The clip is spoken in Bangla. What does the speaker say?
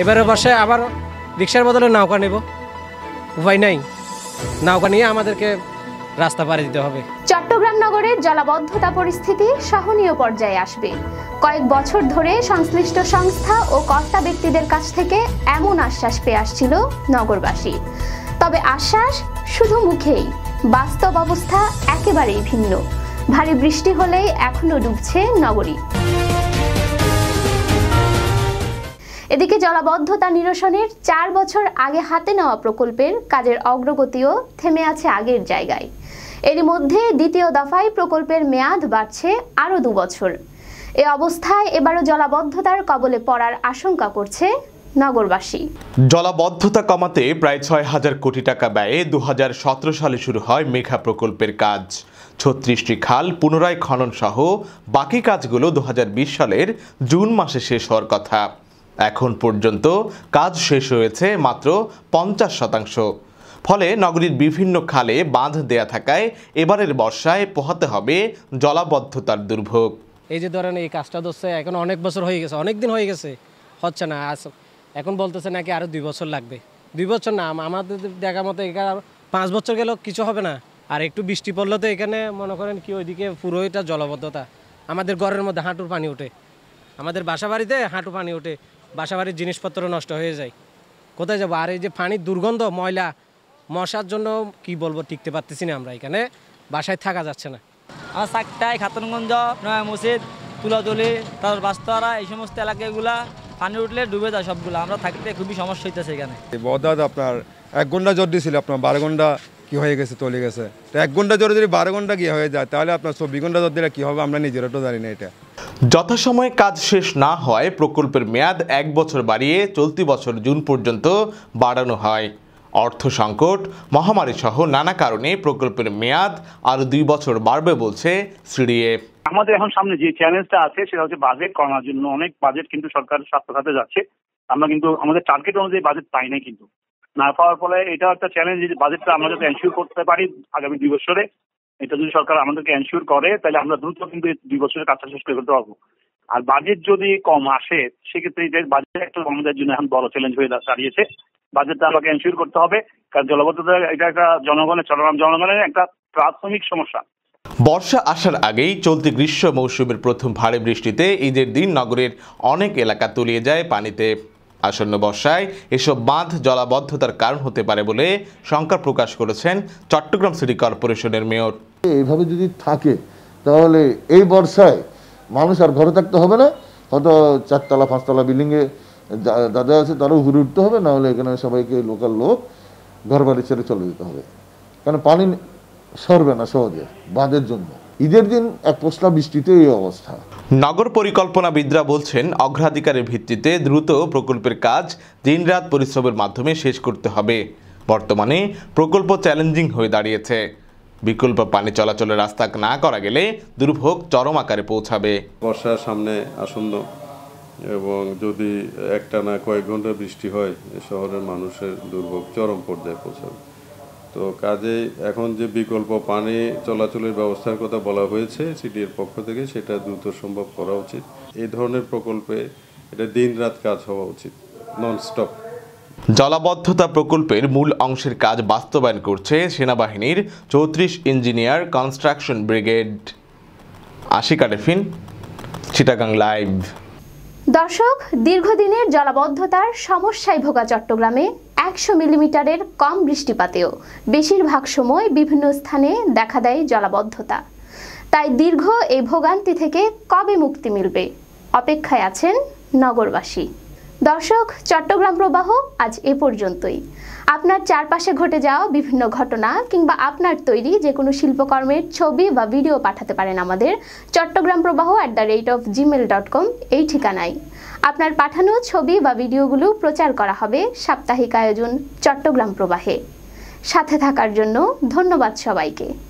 एबारे बर्षाय आबार रिक्शार बदले नौका नेब उपाय नाई नौका निये आमादेरके रास्ता पार दिते होबे। চট্টগ্রাম নগরের জলাবদ্ধতা পরিস্থিতি সহনীয় পর্যায়ে আসবে। কয়েক বছর ধরে সংশ্লিষ্ট সংস্থা ও কর্তা ব্যক্তিদের কাছ থেকে এমন আশ্বাস পেয়ে আসছিল নগরবাসী। তবে আশ্বাস শুধু মুখেই, বাস্তব অবস্থা একেবারেই ভিন্ন। ভারী বৃষ্টি হলেই এখনো ডুবছে নগরী। এদিকে জলাবদ্ধতা নিরসনের ৪ বছর আগে হাতে নেওয়া প্রকল্পের কাজের অগ্রগতিও থেমে আছে আগের জায়গায়। এরই মধ্যে দ্বিতীয় দফায় প্রকল্পের মেয়াদ বাড়ছে আরও ২ বছর। এ অবস্থায় এবারও জলাবদ্ধতার কবলে পড়ার আশঙ্কা করছে নগরবাসী। জলাবদ্ধতা কমাতে প্রায় ৬,০০০ কোটি টাকা ব্যয়ে ২০১৭ সালে শুরু হয় মেঘা প্রকল্পের কাজ। ৩৬টি খাল পুনরায় খনন সহ বাকি কাজগুলো ২০২০ সালের জুন মাসে শেষ হওয়ার কথা। এখন পর্যন্ত কাজ শেষ হয়েছে মাত্র ৫০%। ফলে নগরীর বিভিন্ন খালে বাঁধ দেয়া থাকায় এবারের বর্ষায় পোহাতে হবে জলাবদ্ধতার দুর্ভোগ। এই যে ধরেন এই কাজটা হচ্ছে এখন অনেক বছর হয়ে গেছে, অনেক দিন হয়ে গেছে, হচ্ছে না। এখন বলতেছে নাকি আরও ২ বছর লাগবে। ২ বছর না, আমাদের দেখা মতো এখানে ৫ বছর গেলেও কিছু হবে না। আর একটু বৃষ্টি পড়লে তো এখানে মনে করেন কি ওইদিকে পুরোইটা জলাবদ্ধতা। আমাদের ঘরের মধ্যে হাঁটুর পানি ওঠে, আমাদের বাসা বাড়িতে হাঁটু পানি ওঠে, বাসা বাড়ির জিনিসপত্র নষ্ট হয়ে যায়। কোথায় যাবো? আর এই যে পানির দুর্গন্ধ, ময়লা, মশার জন্য কি বলবো, টিকতে পারতেছি না আমরা। এখানে বাসায় থাকা যাচ্ছে না। আমার সাকটাই, খাতুনগঞ্জ, নয়া মসজিদ, তুলাতলি, তারপর বাস্তরা, এই সমস্ত এলাকাগুলা পানি উঠলে ডুবে যায় সবগুলো। আমরা থাকতে খুবই সমস্যা হইতেছে এখানে। বদাদ আপনার ১ ঘন্টা জোর দিয়েছিল, আপনার 12 ঘন্টা কি হয়ে গেছে, চলে গেছে। তো 1 ঘন্টা জোরে যদি 12 ঘন্টা কি হয়ে যায়, তাহলে আপনার 24 ঘন্টা জোর দিলে কি হবে, আমরা নিজেরা তো জানি না। এটা যথাসময়ে কাজ শেষ না হয় প্রকল্পের মেয়াদ 1 বছর বাড়িয়ে চলতি বছর জুন পর্যন্ত বাড়ানো হয়। অর্থ সংকট, মহামারী সহ নানা কারণে প্রকল্পের মেয়াদ আরও 2 বছর বাড়বে বলছে সিডিএফ। আমাদের এখন সামনে যে চ্যালেঞ্জটা আছে সেটা হচ্ছে বাজেট করানোর জন্য। অনেক বাজেট কিন্তু সরকার স্বাস্থ্য খাতে যাচ্ছে, আমরা কিন্তু আমাদের টার্গেট অনুযায়ী বাজেট পাই না। কিন্তু না পাওয়ার ফলে এটা একটা চ্যালেঞ্জ, যে বাজেটটা আমরা যদি এনশিওর করতে পারি আগামী 2 বছরে, এটা যদি সরকার আমাদেরকে এনশিওর করে, তাহলে আমরা দ্রুত কিন্তু 2 বছরের কাজটা শেষ করে করতে পারবো। আর বাজেট যদি কম আসে, সেক্ষেত্রে বাজেট একটা আমাদের জন্য এখন বড় চ্যালেঞ্জ হয়ে দাঁড়িয়েছে। বাজেটটা আমাকে এনশিওর করতে হবে, কারণ জলাবদ্ধতা এটা একটা জনগণের একটা প্রাথমিক সমস্যা। বর্ষা আসার আগেই চলতি গ্রীষ্ম মৌসুমের প্রথম ভারী বৃষ্টিতে ঈদের দিন নগরের অনেক এলাকা তলিয়ে যায় পানিতে। আসন্ন বর্ষায় এসব বাঁধ জলাবদ্ধতার কারণ হতে পারে বলে শঙ্কা প্রকাশ করেছেন চট্টগ্রাম সিটি কর্পোরেশনের মেয়র। এইভাবে যদি থাকে তাহলে এই বর্ষায় মানুষ আর ঘরে থাকতে হবে না, হয়তো ৪-৫ তলা বিল্ডিংয়ে দাদা আছে তারও ঘুরে উঠতে হবে, নাহলে এখানে সবাইকে লোকাল লোক ঘর বাড়ি ছেড়ে চলে যেতে হবে, কারণ পানি সরবে না সহজে বাঁধের জন্য। ঈদের দিন এক পশলা বৃষ্টিতে এই অবস্থা। নগর পরিকল্পনাবিদরা বলছেন অগ্রাধিকারের ভিত্তিতে দ্রুত প্রকল্পের কাজ দিনরাত পরিশ্রমের মাধ্যমে শেষ করতে হবে। বর্তমানে প্রকল্প চ্যালেঞ্জিং হয়ে দাঁড়িয়েছে। বিকল্প পানি চলাচলের রাস্তা না করা গেলে দুর্ভোগ চরম আকারে পৌঁছাবে। বর্ষার সামনে আসন্ন এবং যদি একটানা কয়েক ঘন্টা বৃষ্টি হয়, শহরের মানুষের দুর্ভোগ চরম পর্যায়ে পৌঁছাবে। তো কাজেই এখন যে বিকল্প পানি চলাচলের ব্যবস্থার কথা বলা হয়েছে সিটির পক্ষ থেকে, সেটা দ্রুত সম্ভব করা উচিত। এই ধরনের প্রকল্পে এটা দিন রাত কাজ হওয়া উচিত, ননস্টপ। জলাবদ্ধতা প্রকল্পের মূল অংশের কাজ বাস্তবায়ন করছে সেনাবাহিনীর 34 engineer construction brigade. Ashiq Arefin, Chittagong live. দর্শক, দীর্ঘদিনের জলাবদ্ধতার সমস্যায় ভোগা চট্টগ্রামে ১০০ মিলিমিটারের কম বৃষ্টিপাতেও বেশিরভাগ সময় বিভিন্ন স্থানে দেখা দেয় জলাবদ্ধতা। তাই দীর্ঘ এই ভোগান্তি থেকে কবে মুক্তি মিলবে, অপেক্ষায় আছেন নগরবাসী। দর্শক, চট্টগ্রাম প্রবাহ আজ এ পর্যন্তই। আপনার চারপাশে ঘটে যাওয়া বিভিন্ন ঘটনা কিংবা আপনার তৈরি যে কোনো শিল্পকর্মের ছবি বা ভিডিও পাঠাতে পারেন আমাদের চট্টগ্রাম প্রবাহ@gmail.com এই ঠিকানায়। আপনার পাঠানো ছবি বা ভিডিওগুলো প্রচার করা হবে সাপ্তাহিক আয়োজন চট্টগ্রাম প্রবাহে। সাথে থাকার জন্য ধন্যবাদ সবাইকে।